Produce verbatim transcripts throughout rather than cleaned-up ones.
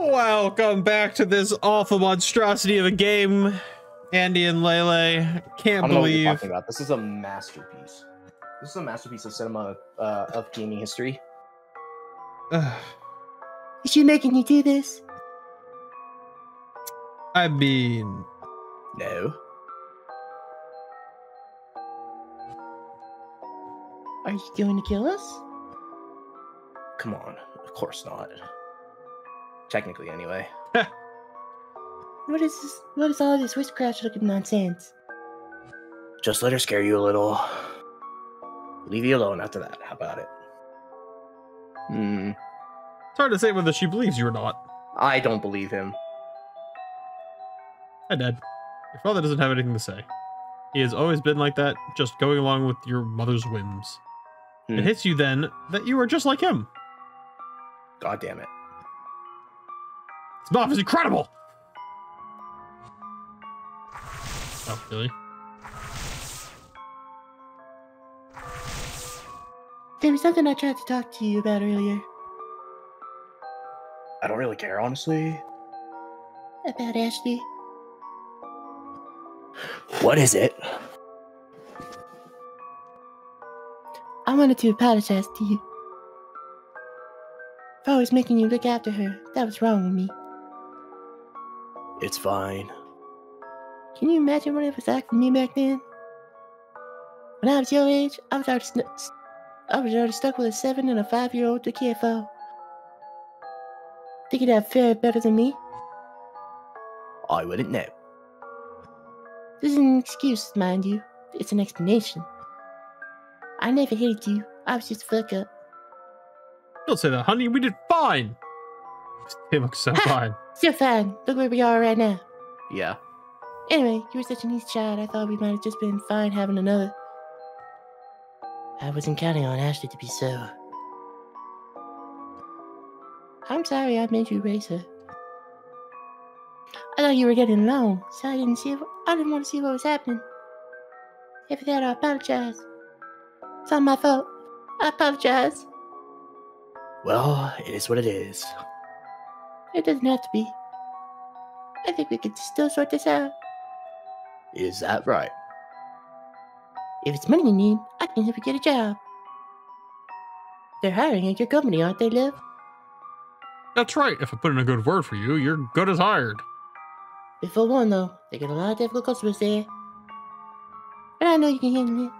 Welcome back to this awful monstrosity of a game. Andy and Lele, can't I don't believe know what you're talking about. This is a masterpiece. This is a masterpiece of cinema, uh, of gaming history. Is she making you do this? I mean, no. Are you going to kill us? Come on, of course not. Technically, anyway. What is this? What is all this witchcraft-looking nonsense? Just let her scare you a little. Leave you alone after that. How about it? Hmm. It's hard to say whether she believes you or not. I don't believe him. Hi, Dad. Your father doesn't have anything to say. He has always been like that, just going along with your mother's whims. Hmm. It hits you then that you are just like him. God damn it. This mob is incredible! Oh, really? There was something I tried to talk to you about earlier. I don't really care, honestly. About Ashley. What is it? I wanted to apologize to you. If I was making you look after her, that was wrong with me. It's fine. Can you imagine what it was like for me back then? When I was your age, I was already, sn I was already stuck with a seven and a five-year-old to care for. Think you'd have fared better than me? I wouldn't know. This isn't an excuse, mind you. It's an explanation. I never hated you. I was just a fuck up. Don't say that, honey. We did fine. It looks so ha! fine. So fine. Look where we are right now. Yeah. Anyway, you were such a nice child. I thought we might have just been fine having another. I wasn't counting on Ashley to be so. I'm sorry I made you raise her. I thought you were getting along, so I didn't see. What, I didn't want to see what was happening. After that, I apologize. It's not my fault. I apologize. Well, it is what it is. It doesn't have to be. I think we could still sort this out. Is that right? If it's money you need, I can help you get a job. They're hiring at your company, aren't they, Liv? That's right. If I put in a good word for you, you're good as hired. Before one, though, they get a lot of difficult customers there. But I know you can handle it.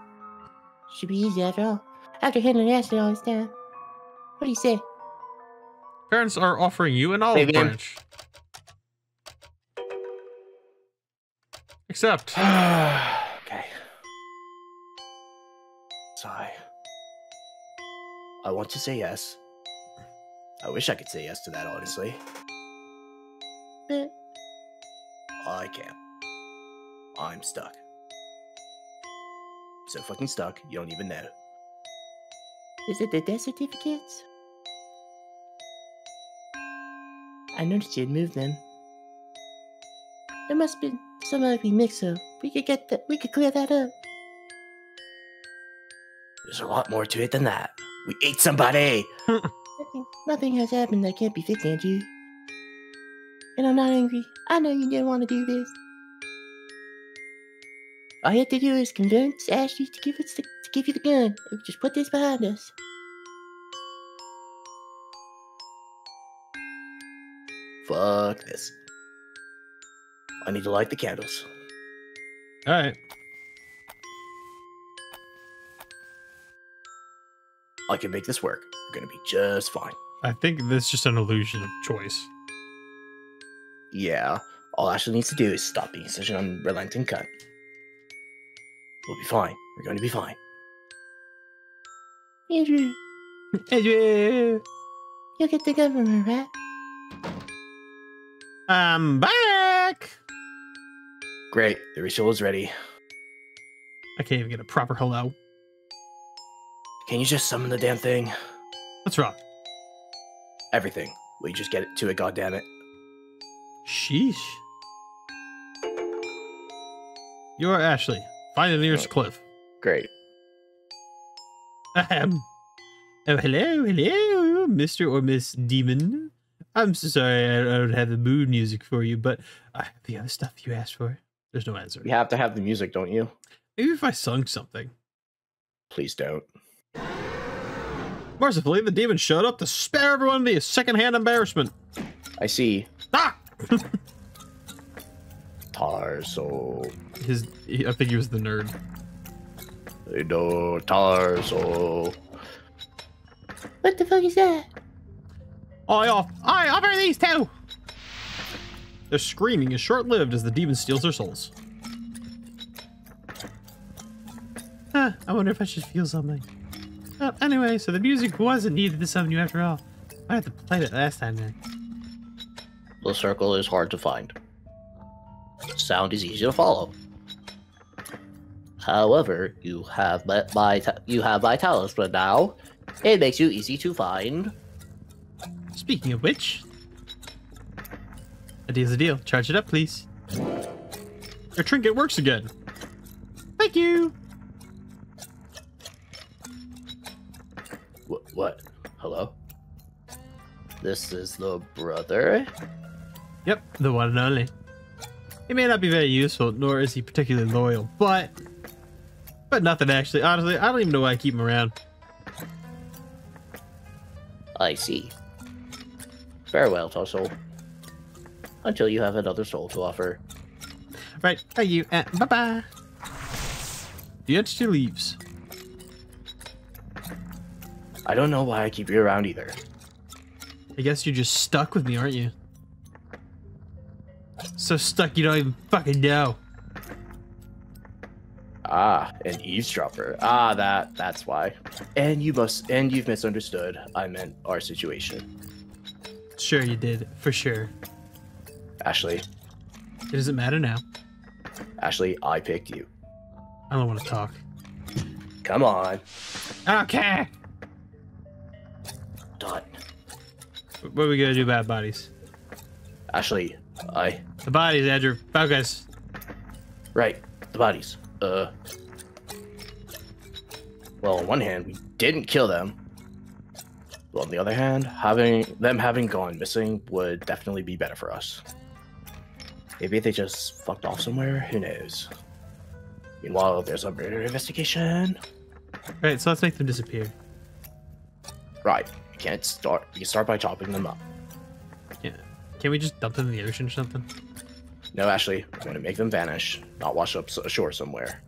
Should be easy after all. After handling Ashley all this time. What do you say? Parents are offering you an olive branch. Except. Okay. Sigh. I want to say yes. I wish I could say yes to that, honestly. But I can't. I'm stuck. So fucking stuck, you don't even know. Is it the death certificates? I noticed you'd moved them. There must be some ugly mix-up. We could get that. We could clear that up. There's a lot more to it than that. We ate somebody. nothing, nothing has happened that can't be fixed, Andrew. And I'm not angry. I know you didn't want to do this. All you have to do is convince Ashley to give, us the, to give you the gun. And just put this behind us. Fuck this. I need to light the candles. Alright. I can make this work. We're gonna be just fine. I think this is just an illusion of choice. Yeah. All Ashley needs to do is stop being such an unrelenting cunt. We'll be fine. We're going to be fine. Andrew. Andrew. You'll get the gun from her, right? I'm back! Great, the ritual is ready. I can't even get a proper hello. Can you just summon the damn thing? What's wrong? Everything. Will you just get it to it, goddammit? Sheesh. You are Ashley. Find the nearest oh, cliff. Great. Ahem. Oh, hello, hello, Mister or Miss Demon. I'm so sorry I don't have the mood music for you, but I have the other stuff you asked for. There's no answer. You have to have the music, don't you? Maybe if I sung something. Please don't. Mercifully, the demon showed up to spare everyone the secondhand embarrassment. I see. Ah! Tarso. His, I think he was the nerd. You know, Tarso. What the fuck is that? I off. I offer these two. Their screaming is short-lived as the demon steals their souls. Huh, I wonder if I should feel something. Well, anyway, so the music wasn't needed to summon you after all. I had to play it last time then. The circle is hard to find. Sound is easy to follow. However, you have my you have my talisman now. It makes you easy to find. Speaking of which, a deal's a deal. Charge it up, please. Your trinket works again. Thank you. What? What? Hello? This is the brother? Yep, the one and only. He may not be very useful, nor is he particularly loyal, but... But nothing, actually. Honestly, I don't even know why I keep him around. I see. Farewell, Tussle. Until you have another soul to offer. Right, thank you, and bye-bye. The entity leaves. I don't know why I keep you around either. I guess you're just stuck with me, aren't you? So stuck you don't even fucking know. Ah, an eavesdropper. Ah, that that's why. And you must and you've misunderstood. I meant our situation. Sure you did, for sure. Ashley. It doesn't matter now. Ashley, I picked you. I don't want to talk. Come on. Okay. Done. What are we gonna do about bodies? Ashley, I... The bodies, Andrew. Focus. Right. The bodies. Uh... Well, on one hand, we didn't kill them. Well, on the other hand, having them having gone missing would definitely be better for us. Maybe they just fucked off somewhere. Who knows? Meanwhile, there's a murder investigation. Right, so let's make them disappear. Right. We can't start... We can start by chopping them up. Yeah. Can we just dump them in the ocean or something? No, Ashley. I'm going to make them vanish, not wash up ashore somewhere.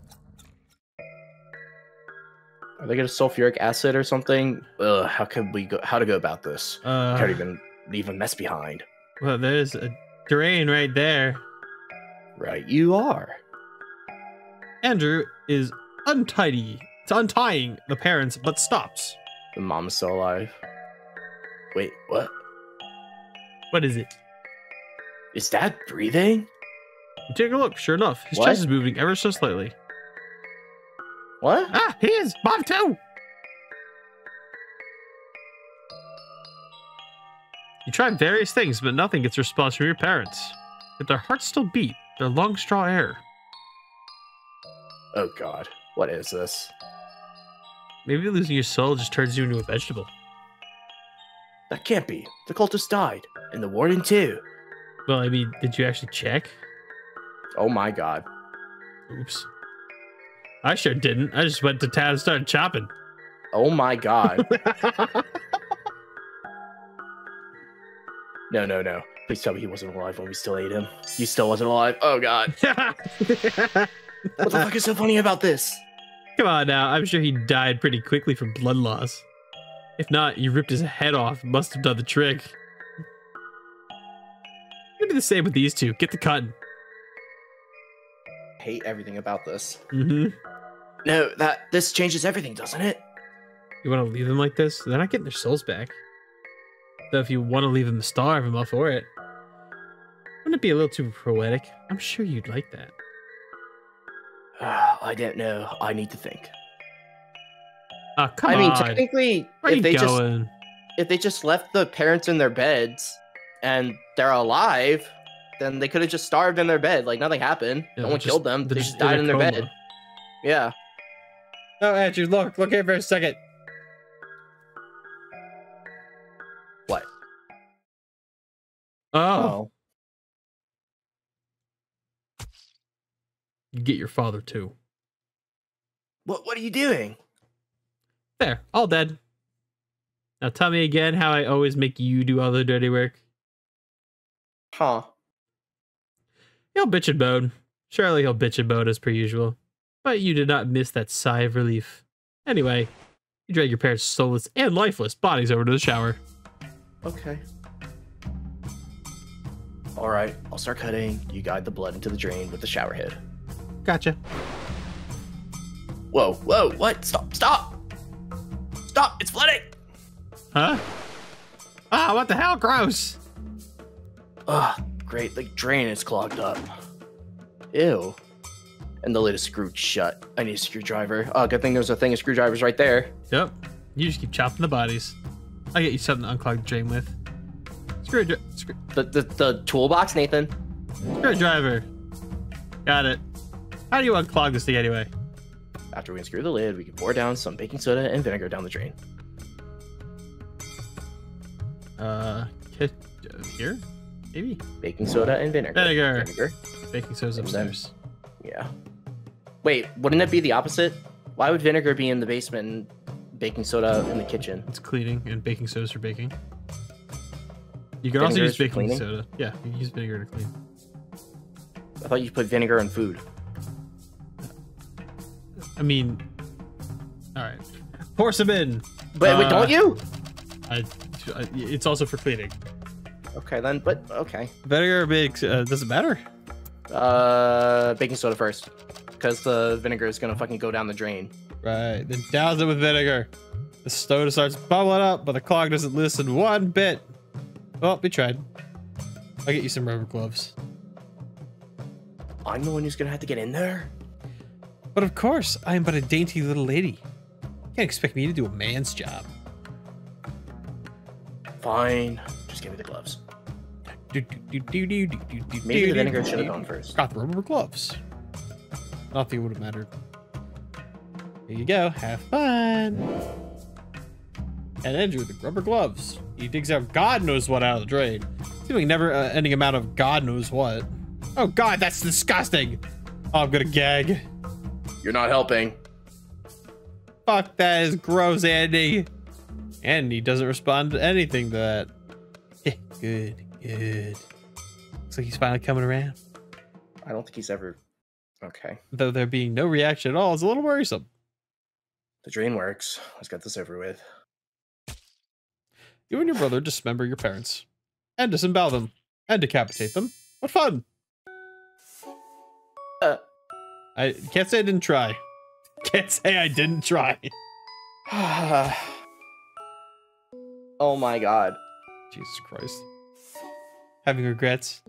Are they going to sulfuric acid or something? Ugh, how can we go? How to go about this? Uh, Can't even leave a mess behind. Well, there's a drain right there. Right, you are. Andrew is untidy. It's untying the parents, but stops. The mom's still alive. Wait, what? What is it? Is Dad breathing? Take a look. Sure enough, his what? chest is moving ever so slightly. What? Ah, he is. Bob too. You tried various things, but nothing gets a response from your parents. Yet their hearts still beat. Their lungs draw air. Oh God, what is this? Maybe losing your soul just turns you into a vegetable. That can't be. The cultist died, and the warden too. Well, I mean, did you actually check? Oh my God. Oops. I sure didn't. I just went to town and started chopping. Oh my God. No, no, no. Please tell me he wasn't alive when we still ate him. He still wasn't alive. Oh God. What the fuck is so funny about this? Come on now. I'm sure he died pretty quickly from blood loss. If not, you ripped his head off. Must have done the trick. It'll be the same with these two. Get the cotton. Hate everything about this. Mm-hmm. No, that this changes everything, doesn't it? You want to leave them like this? They're not getting their souls back. Though if you want to leave them to starve, I'm all for it. Wouldn't it be a little too poetic? I'm sure you'd like that. Uh, I don't know. I need to think. Oh, come on. I mean, on. technically, Where if they going? just if they just left the parents in their beds and they're alive, then they could have just starved in their bed. Like nothing happened. Yeah, no one just, killed them. They just died in, in their coma. bed. Yeah. No, Andrew, look, look here for a second. What? Oh. oh. You get your father too. What What are you doing? There, all dead. Now tell me again how I always make you do all the dirty work. Huh. He'll bitch and moan. Surely he'll bitch and moan as per usual. But you did not miss that sigh of relief. Anyway, you drag your parents' soulless and lifeless bodies over to the shower. Okay. Alright, I'll start cutting. You guide the blood into the drain with the shower head. Gotcha. Whoa, whoa, what? Stop, stop! Stop, it's flooding! Huh? Ah, what the hell? Gross! Ugh, great. The drain is clogged up. Ew. And the lid is screwed shut. I need a screwdriver. Oh, good thing there's a thing of screwdrivers right there. Yep. You just keep chopping the bodies. I'll get you something to unclog the drain with. Screwdriver. Screw the, the, the toolbox, Nathan? Screwdriver. Got it. How do you unclog this thing anyway? After we unscrew the lid, we can pour down some baking soda and vinegar down the drain. Uh, here? Maybe? Baking soda and vinegar. Vinegar. vinegar. Baking soda's upstairs. Yeah. Wait, wouldn't that be the opposite? Why would vinegar be in the basement and baking soda in the kitchen? It's cleaning, and baking soda's for baking. You can vinegar also use baking cleaning? soda. Yeah, you can use vinegar to clean. I thought you put vinegar on food. I mean, all right. Pour some in. But uh, wait, don't you? I. It's also for cleaning. Okay then, but okay. Vinegar or baking? Uh, does it matter? Uh, baking soda first, because the vinegar is gonna fucking go down the drain. Right. Then douse it with vinegar. The soda starts bubbling up, but the clog doesn't listen one bit. Well, we tried. I'll get you some rubber gloves. I'm the one who's gonna have to get in there. But of course, I am but a dainty little lady. You can't expect me to do a man's job. Fine. Just give me the gloves. Do, do, do, do, do, do, do, Maybe do, the vinegar do, should have gone first. Got the rubber gloves. Nothing would have mattered. Here you go. Have fun. And Andrew with the rubber gloves. He digs out God knows what out of the drain. Doing never uh, ending amount of God knows what. Oh God, that's disgusting. Oh, I'm gonna gag. You're not helping. Fuck, that is gross, Andy. And he doesn't respond to anything to that. Yeah, good, good. Looks like he's finally coming around. I don't think he's ever... Okay. Though there being no reaction at all is a little worrisome. The drain works. Let's get this over with. You and your brother dismember your parents. And disembowel them. And decapitate them. What fun! Uh, I can't say I didn't try. Can't say I didn't try. Oh my God. Jesus Christ. Having regrets.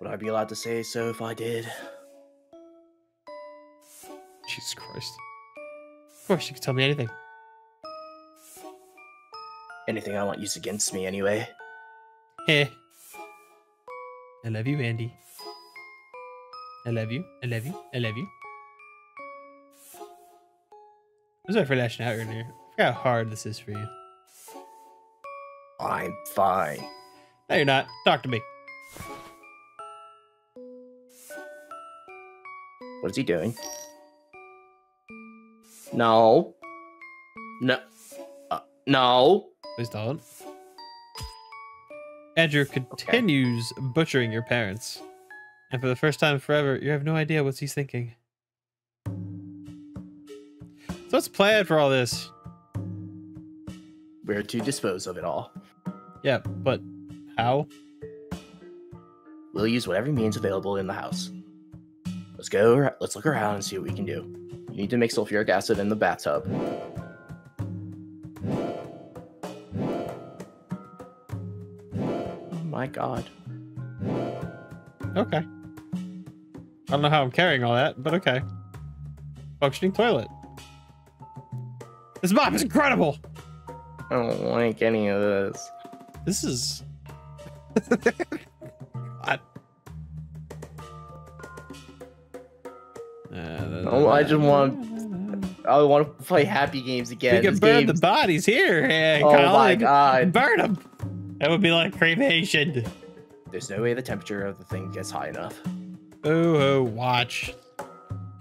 Would I be allowed to say so if I did? Jesus Christ. Of course, you can tell me anything. Anything I want used against me anyway. Hey. I love you, Andy. I love you. I love you. I love you. I'm sorry for lashing out earlier. I forgot how hard this is for you. I'm fine. No, you're not. Talk to me. What is he doing? No. No. Uh, no. Please don't. Andrew continues okay. butchering your parents. And for the first time forever, you have no idea what he's thinking. So what's planned for all this? We're to dispose of it all. Yeah, but how? We'll use whatever means available in the house. Let's go, let's look around and see what we can do. You need to make sulfuric acid in the bathtub. Oh my God. Okay. I don't know how I'm carrying all that, but okay. Functioning toilet. This mop is incredible! I don't like any of this. This is... I... Oh, I just want... I want to play happy games again. We can this burn game's... the bodies here. Hey, oh Colin. My God. Burn them. That would be like cremation. There's no way the temperature of the thing gets high enough. Oh, oh, watch.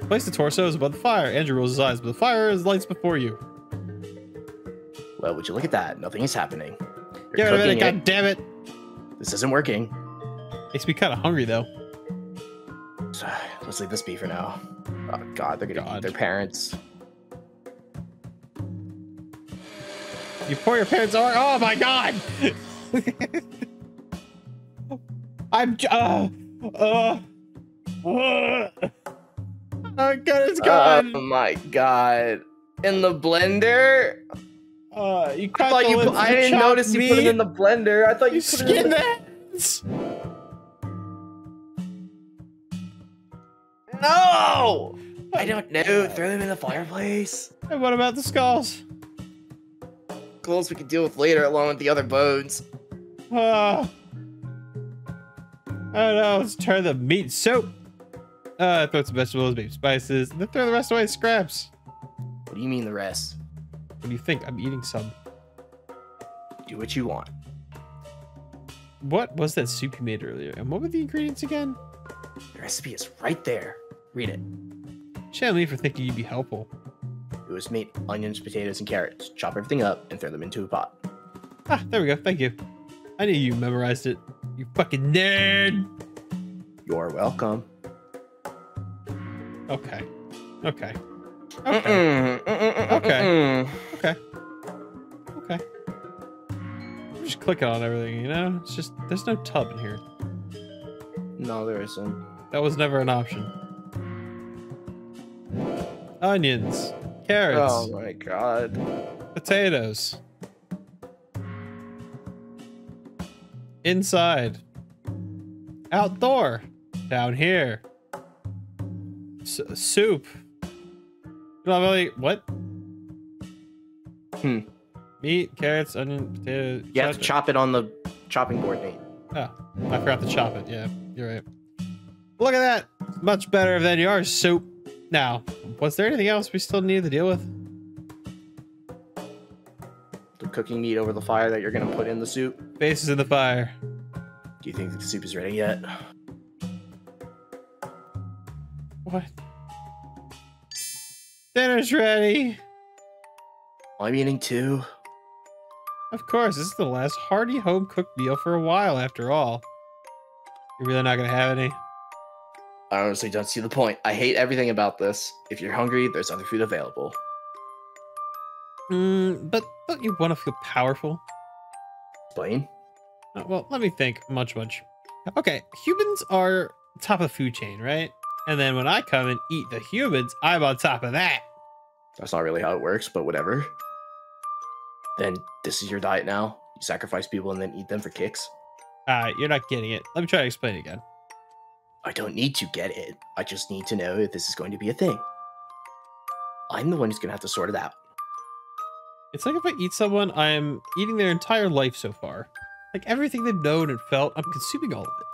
Place the torsos above the fire. Andrew rolls his eyes, but the fire is lights before you. Well, would you look at that? Nothing is happening. Get rid of it, god damn it. This isn't working. Makes me kind of hungry, though. So, let's leave this be for now. Oh, God, they're going to eat their parents. You pour your parents are. Oh, my God. I'm. Uh, uh, uh, oh, God, it's gone. Oh, my God. In the blender? Uh, you I, thought you I didn't notice meat. You put it in the blender. I thought you, you put it in the hands. No! I don't know. Throw them in the fireplace. And what about the skulls? Skulls we can deal with later, along with the other bones. Uh, I don't know. Let's try the meat soup. Uh, throw some vegetables, maybe spices, and then throw the rest away as scraps. What do you mean the rest? What do you think? I'm eating some. Do what you want. What was that soup you made earlier? And what were the ingredients again? The recipe is right there. Read it. Shame me for thinking you'd be helpful. It was meat, onions, potatoes, and carrots. Chop everything up and throw them into a pot. Ah, there we go. Thank you. I knew you memorized it. You fucking nerd. You're welcome. Okay. Okay. Okay. Mm-mm. Mm-mm. Okay. Mm-mm. Okay. Okay. I'm just clicking on everything, you know? It's just, there's no tub in here. No, there isn't. That was never an option. Onions, carrots. Oh my god. Potatoes. Inside. Outdoor. Down here. S soup. Not really. What? Hmm. Meat, carrots, onion, potatoes. You have to chop it on the chopping board, Nate. Oh, I forgot to chop it. Yeah, you're right. Look at that. It's much better than yours, soup. Now, was there anything else we still need to deal with? The cooking meat over the fire that you're going to put in the soup? Base is in the fire. Do you think the soup is ready yet? What? Dinner's ready. I'm eating too. Of course, this is the last hearty home-cooked meal for a while, after all. You're really not going to have any? I honestly don't see the point. I hate everything about this. If you're hungry, there's other food available. Mm, but don't you want to feel powerful? Explain. Oh, well, let me think. Much, much. Okay, humans are top of the food chain, right? And then when I come and eat the humans, I'm on top of that. That's not really how it works, but whatever. Then this is your diet now. You sacrifice people and then eat them for kicks. Uh, you're not getting it. Let me try to explain it again. I don't need to get it. I just need to know if this is going to be a thing. I'm the one who's going to have to sort it out. It's like if I eat someone, I'm eating their entire life so far. Like everything they've known and felt, I'm consuming all of it.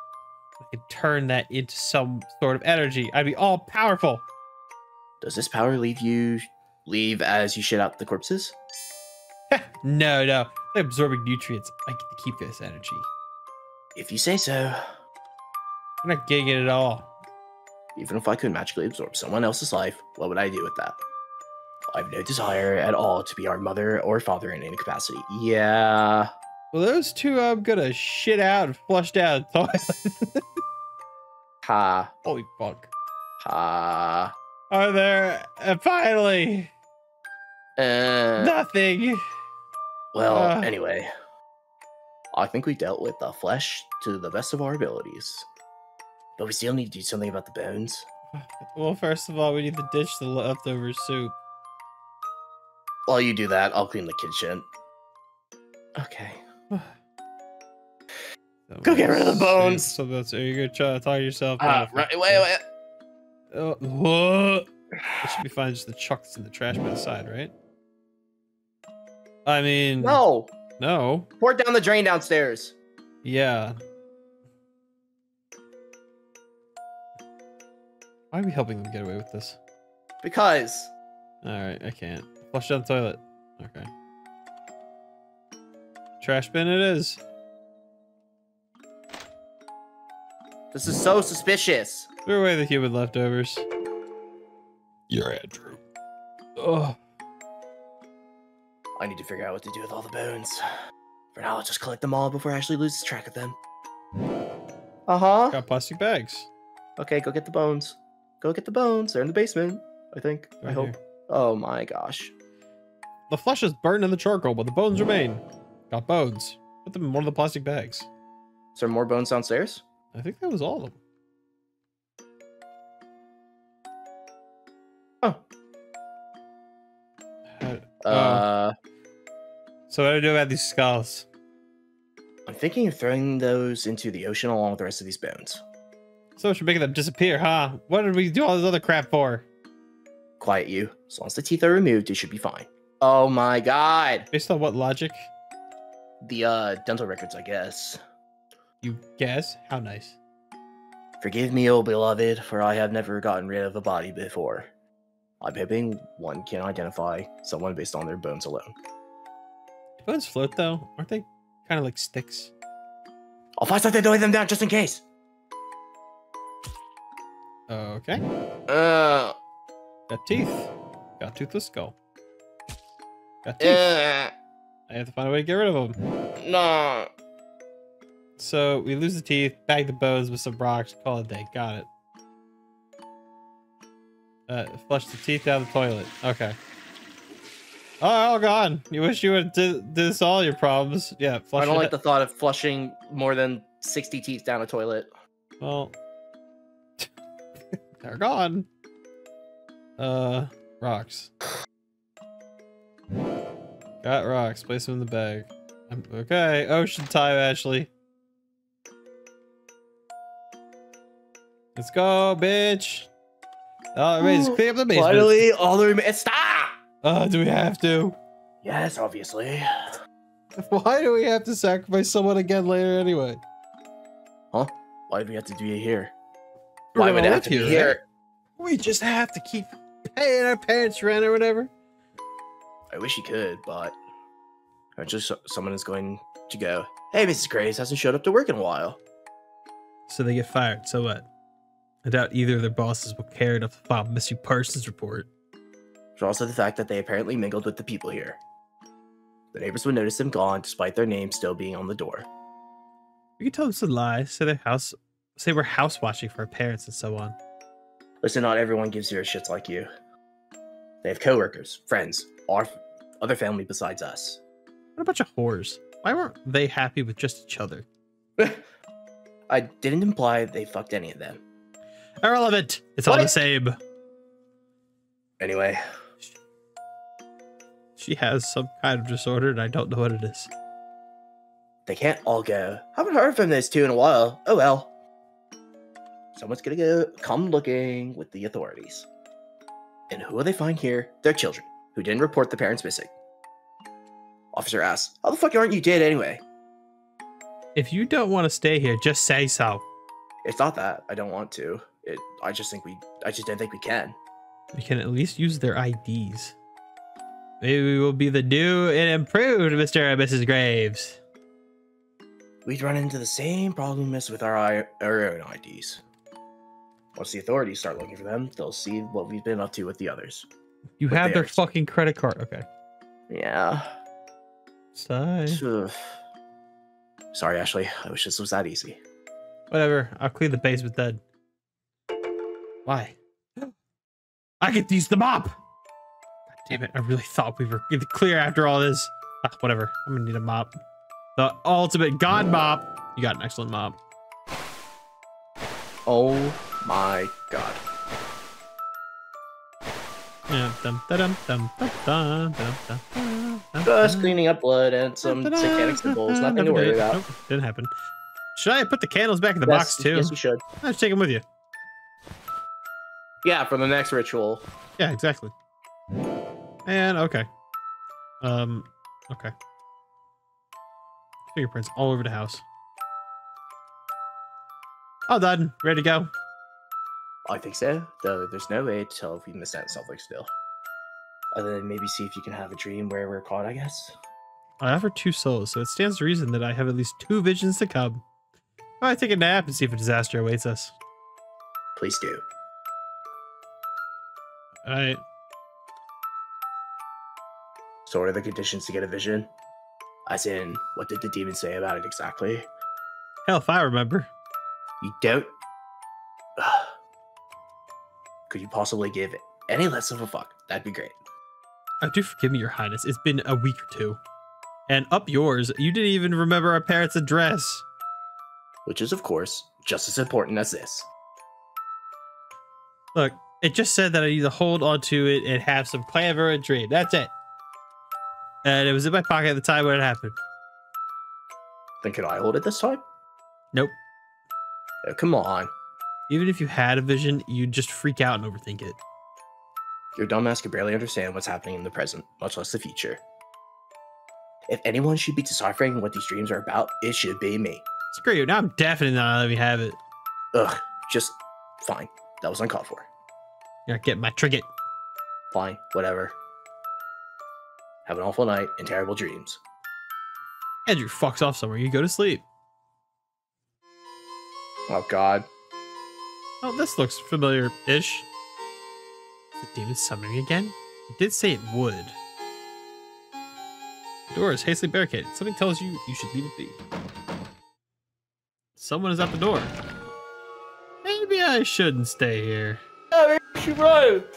I could turn that into some sort of energy. I'd be all powerful. Does this power leave you leave as you shit out the corpses? No, no. I'm absorbing nutrients. I get to keep this energy. If you say so. I'm not getting it at all. Even if I could magically absorb someone else's life, what would I do with that? I've no desire at all to be our mother or father in any capacity. Yeah. Well, those two I'm gonna shit out and flush down the toilet. Ha. Holy fuck. Ha. Are there... Uh, finally... Uh, Nothing. Well, uh, anyway. I think we dealt with the flesh to the best of our abilities. But we still need to do something about the bones. Well, first of all, we need to dish the leftover soup. While you do that, I'll clean the kitchen. Okay. Go get rid of the bones! So that's, are you gonna try to talk to yourself? Uh, right, wait, wait. Oh, whoa. It should be fine, just the chucks in the trash by the side, right? I mean... No! No. Pour it down the drain downstairs. Yeah. Why are we helping them get away with this? Because. Alright, I can't. Flush down the toilet. Okay. Trash bin it is. This is so suspicious. Throw away the human leftovers. You're Andrew. Ugh. I need to figure out what to do with all the bones. For now, I'll just collect them all before Ashley loses track of them. Uh-huh. Got plastic bags. Okay, go get the bones. Go get the bones. They're in the basement, I think. Right I hope. Here. Oh my gosh. The flesh is burned in the charcoal, but the bones remain. Got bones. Put them in one of the plastic bags. Is there more bones downstairs? I think that was all of them. Oh. Uh, uh so what do I do about these skulls? I'm thinking of throwing those into the ocean along with the rest of these bones. So much for making them disappear, huh? What did we do all this other crap for? Quiet you. As long as the teeth are removed, it should be fine. Oh my god. Based on what logic? The uh dental records, I guess. You guess? How nice. Forgive me, oh beloved, for I have never gotten rid of a body before. I'm hoping one can identify someone based on their bones alone. Do bones float, though? Aren't they kind of like sticks? I'll find something to lay them down just in case. Okay. Uh. Got teeth. Got toothless skull. Got teeth. Uh, I have to find a way to get rid of them. No. So we lose the teeth, bag the bones with some rocks, call it a day. Got it. Uh, flush the teeth out of the toilet. Okay. Oh, all gone. You wish you would did this all your problems. Yeah. Flush I don't like out. The thought of flushing more than sixty teeth down a toilet. Well, they're gone. Uh, rocks. Got rocks. Place them in the bag. I'm, okay. Ocean time, Ashley. Let's go, bitch. All right, just clean up the basement. Finally, all the remains. Stop! Uh, do we have to? Yes, obviously. Why do we have to sacrifice someone again later anyway? Huh? Why do we have to do it here? Why We're would it have to here, be here? Right? We just have to keep paying our parents' rent or whatever. I wish you could, but eventually someone is going to go, hey, Missus Graves hasn't showed up to work in a while. So they get fired, so what? I doubt either of their bosses will care enough to file Missy Parsons' report. There's also the fact that they apparently mingled with the people here. The neighbors would notice them gone, despite their name still being on the door. We could tell them some lies, say their house, say we're house watching for our parents and so on. Listen, not everyone gives zero shits like you. They have coworkers, friends, our other family besides us. What a bunch of whores! Why weren't they happy with just each other? I didn't imply they fucked any of them. Irrelevant. It's what? All the same. Anyway. She has some kind of disorder, and I don't know what it is. They can't all go. Haven't heard from those two in a while. Oh, well. Someone's going to go come looking with the authorities. And who will they find here? Their children, who didn't report the parents missing. Officer asks, how the fuck aren't you dead anyway? If you don't want to stay here, just say so. It's not that. I don't want to. It, I just think we, I just don't think we can. We can at least use their I Ds. Maybe we will be the new and improved Mister and Missus Graves. We'd run into the same problem as with our, I, our own I Ds. Once the authorities start looking for them, they'll see what we've been up to with the others. You with have theirs. Their fucking credit card. Okay. Yeah. Sorry. Sorry, Ashley. I wish this was that easy. Whatever, I'll clean the basement then. Why? I could use the mop! God damn it, I really thought we were clear after all this. Ah, whatever, I'm gonna need a mop. The ultimate god mop! You got an excellent mop. Oh my god. Just cleaning up blood and some satanic symbols, nothing to worry about. Nope, didn't happen. Should I put the candles back in the yes, box too? Yes, you should. I'll take them with you. Yeah, for the next ritual. Yeah, exactly. And okay. Um, okay. Fingerprints all over the house. All done. Ready to go? I think so. Though there's no way to tell if we missed out Southlakesville. Other than maybe see if you can have a dream where we're caught, I guess. I offer two souls, so it stands to reason that I have at least two visions to come. I might take a nap and see if a disaster awaits us. Please do. All right. So what are the conditions to get a vision? As in, what did the demon say about it exactly? Hell, if I remember. You don't? Ugh. Could you possibly give any less of a fuck? That'd be great. Oh, do forgive me, Your Highness. It's been a week or two. And up yours, you didn't even remember our parents' address. Which is, of course, just as important as this. Look, it just said that I need to hold onto it and have some clamor and dream. That's it. And it was in my pocket at the time when it happened. Then could I hold it this time? Nope. Oh, come on. Even if you had a vision, you'd just freak out and overthink it. Your dumbass could barely understand what's happening in the present, much less the future. If anyone should be deciphering what these dreams are about, it should be me. Screw you, now I'm definitely not letting me have it. Ugh, just fine. That was uncalled for. You're not getting my trinket. Fine, whatever. Have an awful night and terrible dreams. Andrew fucks off somewhere. You go to sleep. Oh, God. Oh, this looks familiar-ish. Is the demon summoning again? It did say it would. The door is hastily barricaded. Something tells you you should leave it be. Someone is at the door. Maybe I shouldn't stay here. Yeah, she wrote.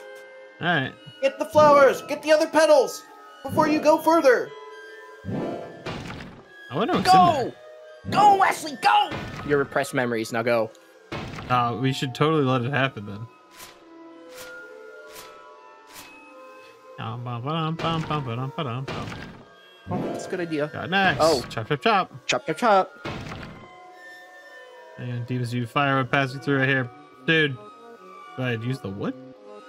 All right. Get the flowers. Get the other petals. Before you go further. I wonder what's go! in there. Go, Wesley, go! Your repressed memories, now go. Uh, we should totally let it happen then. Oh, that's a good idea. Got next. Oh. Chop, chop, chop. Chop, chop, chop. And demons, you firewood passing through right here. Dude. Go ahead, use the wood?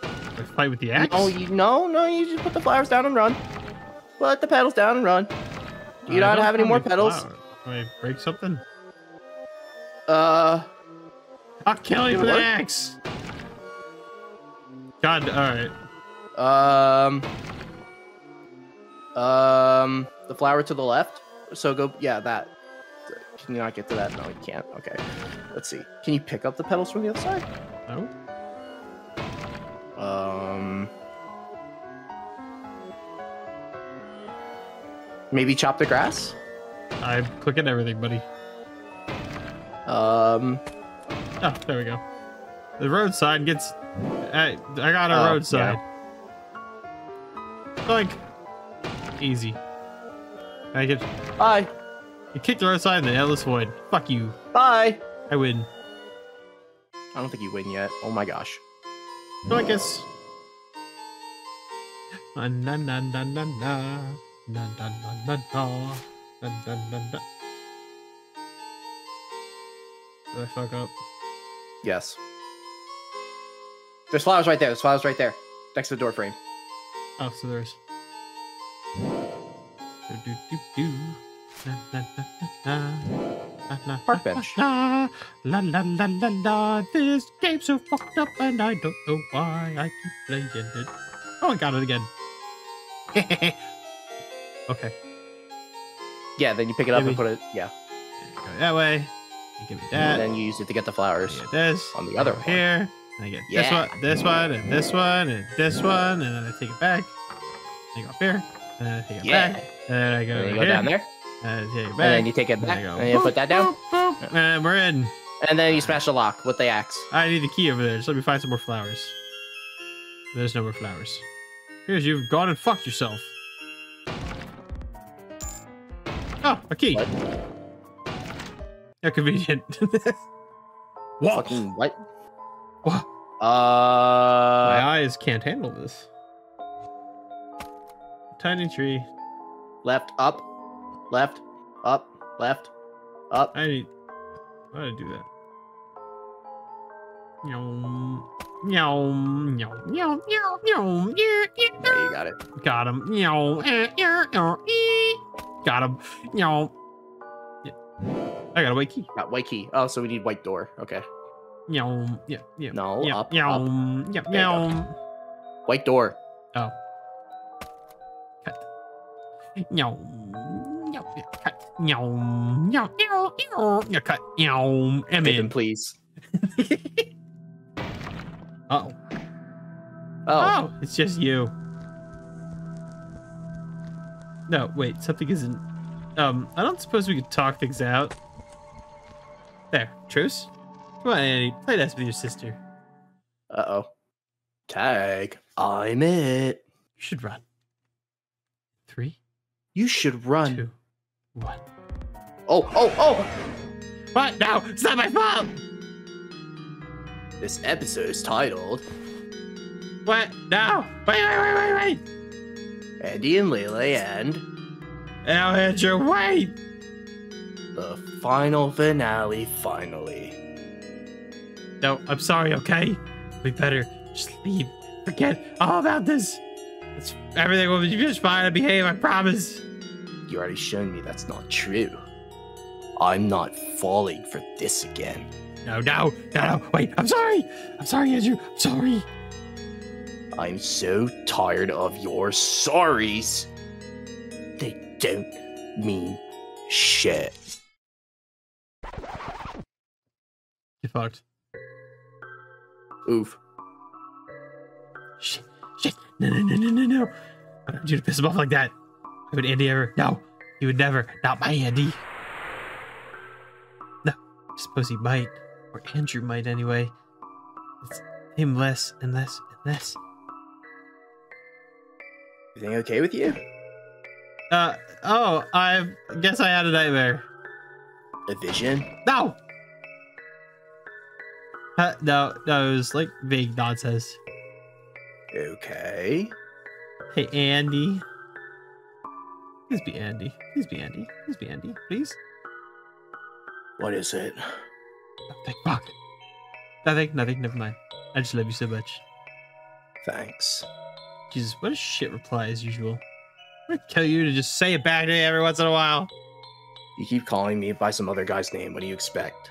Like fight with the axe? Oh, you, no, no, you just put the flowers down and run. Put the petals down and run. Do you not have any more petals? Can I break something? Uh, I'll kill you with an axe. God, all right. Um, um, the flower to the left. So go, yeah, that. Can you not get to that? No, you can't. Okay, let's see. Can you pick up the petals from the other side? No. Um. Maybe chop the grass? I'm clicking everything, buddy. Um. Oh, there we go. The roadside gets... I, I got a uh, roadside. Yeah. Like, easy. I get... Bye. You kicked the roadside in the endless void. Fuck you. Bye. I win. I don't think you win yet. Oh my gosh. So I guess... Na na na na na na. Dun, dun, dun, dun, dun. Dun, dun, dun, dun. Did I fuck up? Yes. There's flowers right there. There's flowers right there. Next to the door frame. Oh, so there's. Park bench. La la la la la. This game's so fucked up and I don't know why I keep playing it. Oh, I got it again. Hehehe. Okay. Yeah, then you pick it up Maybe. and put it. Yeah. Go that way. You give me that. And then you use it to get the flowers. Get this on the other one. Here. And I get yeah. this one, this one, and this one, and this one, and then I take it back. I go up here. And then I take it yeah. back. And then I go, and then you go here, down there. And then I take it back. And then you take it back. And, go, and you put that down. Boop, boop, and we're in. And then you smash the lock with the axe. I need the key over there. Just let me find some more flowers. There's no more flowers. Here's you've gone and fucked yourself. Oh, a key. What? How convenient. What? Fucking what? What? Uh, My eyes can't handle this. Tiny tree. Left, up, left, up, left, up. I need... How did I do that? Meow, meow, meow, meow, meow, meow, yeah, you got it. Got him. Meow, eh, eh, eh, eh. Got him. No. Yeah. I got a white key. Got white key. Oh, so we need white door. Okay. No. Yeah. Yeah. No. Yeah. Up. Yeah. Up. Yeah. Yeah. White door. Oh. Cut. No. No. Yeah. Cut. Yum, yum, yum, yum. Cut. Yum. I'm in, please. Uh oh. Oh. Oh, it's just you. No, wait, something isn't. Um, I don't suppose we could talk things out. There, truce. Come on, Annie, play nice with your sister. Uh oh. Tag. I'm it. You should run. Three. You should run. Two. One. Oh, oh, oh! What? No, it's not my fault! This episode is titled. What? No! Wait, wait, wait, wait, wait! Andy and Lele and. Alejandro, wait! The final finale, finally. No, I'm sorry, okay? We better just leave. Forget all about this. It's, everything will be just fine. I behave, I promise. You're already showing me that's not true. I'm not falling for this again. No, no, no, no, wait, I'm sorry. I'm sorry, Andrew, I'm sorry. I'm so tired of your sorries. They don't mean shit. You fucked. Oof. Shit, shit, no, no, no, no, no, no. I don't want you to piss him off like that. Would Andy ever? No, he would never. Not my Andy. No, I suppose he might, or Andrew might anyway. It's him less and less and less. Everything okay with you? Uh oh, I guess I had a nightmare. A vision? No. Uh, no, no, it was like vague nonsense. Okay. Hey, Andy. Please be Andy. Please be Andy. Please be Andy. Please. What is it? Nothing. Fuck. Nothing. Nothing. Never mind. I just love you so much. Thanks. Jesus, what a shit reply as usual. I'm gonna kill you to just say it back to me every once in a while. You keep calling me by some other guy's name. What do you expect?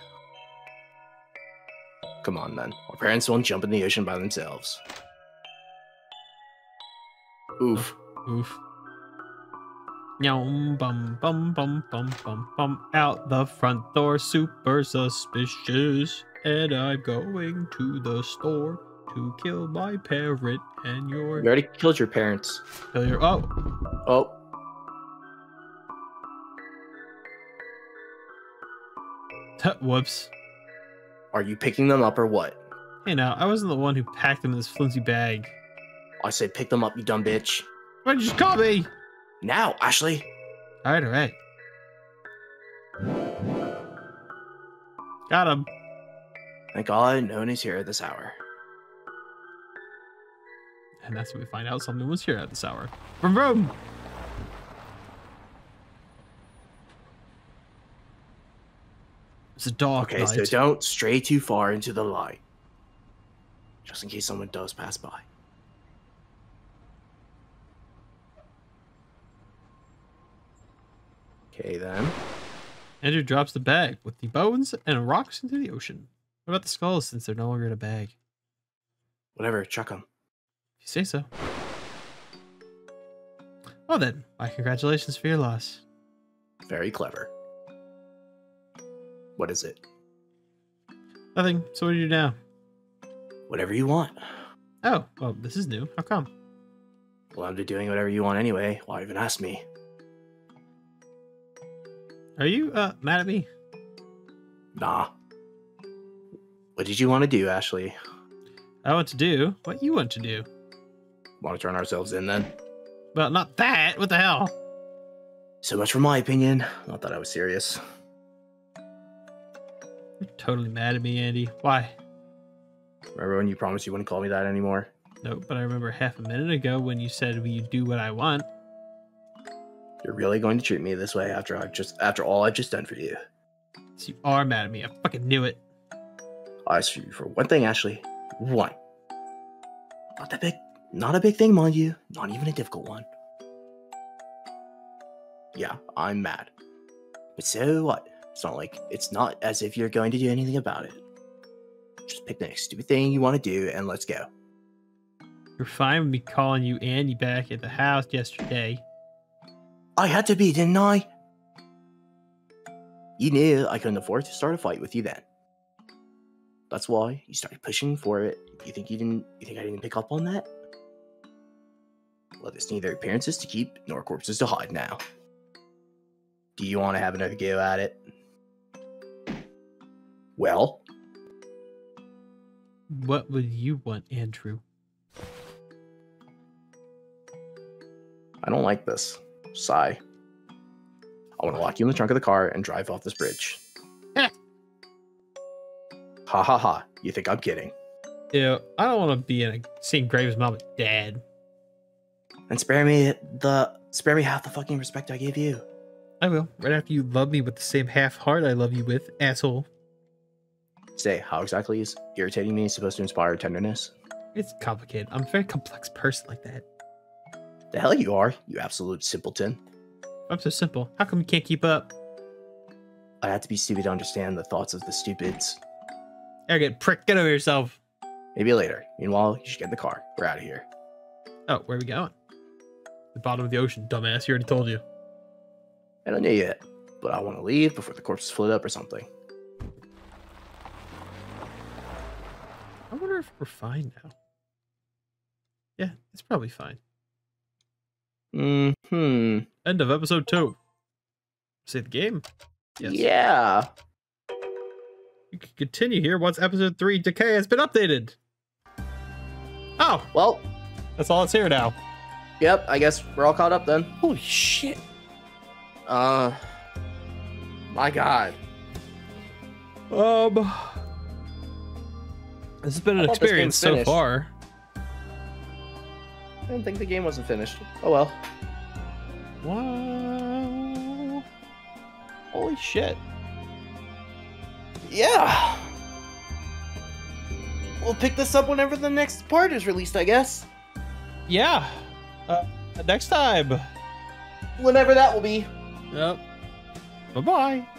Come on, then. Our parents won't jump in the ocean by themselves. Oof. Oh, oof. Yum, bum, bum, bum, bum, bum, bum. Out the front door, super suspicious. And I'm going to the store to kill my parent and your. You already killed your parents. Kill your. Oh. Oh. Whoops. Are you picking them up or what? Hey, now, I wasn't the one who packed them in this flimsy bag. I said pick them up, you dumb bitch. Why did you just call me? Now, Ashley. All right, all right. Got him. Thank God no one is here at this hour. And that's when we find out someone was here at this hour. Vroom, vroom. It's a dark night. Okay, so don't stray too far into the light. Just in case someone does pass by. Okay, then. Andrew drops the bag with the bones and rocks into the ocean. What about the skulls since they're no longer in a bag? Whatever, chuck them. If you say so. Well then, my congratulations for your loss. Very clever. What is it? Nothing. So what do you do now? Whatever you want. Oh, well, this is new. How come? Well, I'm doing whatever you want anyway. Why even ask me? Are you uh, mad at me? Nah. What did you want to do, Ashley? I want to do what you want to do. Want to turn ourselves in then? Well, not that. What the hell? So much for my opinion. Not that I was serious. You're totally mad at me, Andy. Why? Remember when you promised you wouldn't call me that anymore? No, but I remember half a minute ago when you said well, you do what I want. You're really going to treat me this way after I've just after all I've just done for you? So you are mad at me. I fucking knew it. I asked you for one thing, Ashley. One. Not that big. Not a big thing, mind you. Not even a difficult one. Yeah, I'm mad. But so what? It's not like it's not as if you're going to do anything about it. Just pick the next stupid thing you want to do and let's go. You're fine with me calling you Andy back at the house yesterday. I had to be, didn't I? You knew I couldn't afford to start a fight with you then. That's why you started pushing for it. You think you didn't? You think I didn't pick up on that? Well, there's neither appearances to keep nor corpses to hide now. Do you want to have another go at it? Well? What would you want, Andrew? I don't like this. Sigh. I want to lock you in the trunk of the car and drive off this bridge. Eh. Ha ha ha. You think I'm kidding? Ew, I don't want to be in the same grave as mom and dad. And spare me the spare me half the fucking respect I gave you. I will. Right after you love me with the same half heart I love you with, asshole. Say, how exactly is irritating me supposed to inspire tenderness? It's complicated. I'm a very complex person like that. The hell you are, you absolute simpleton. I'm so simple. How come you can't keep up? I had to be stupid to understand the thoughts of the stupids. Arrogant prick, get over yourself. Maybe later. Meanwhile, you should get in the car. We're out of here. Oh, where are we going? The bottom of the ocean, dumbass. You already told you. I don't know yet, but I want to leave before the corpses float up or something. I wonder if we're fine now. Yeah, it's probably fine. Mm-hmm. End of episode two. Save the game. Yes. Yeah. You can continue here once episode three decay has been updated. Oh, well, that's all that's here now. Yep, I guess we're all caught up then. Holy shit. Uh, my God. Um, this has been an experience so far. I didn't think the game wasn't finished. Oh well. Wow. Holy shit. Yeah. We'll pick this up whenever the next part is released, I guess. Yeah. Uh, next time. Whenever that will be. Yep. Bye-bye.